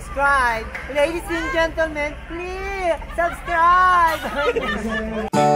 subscribe. Ladies and gentlemen, please subscribe.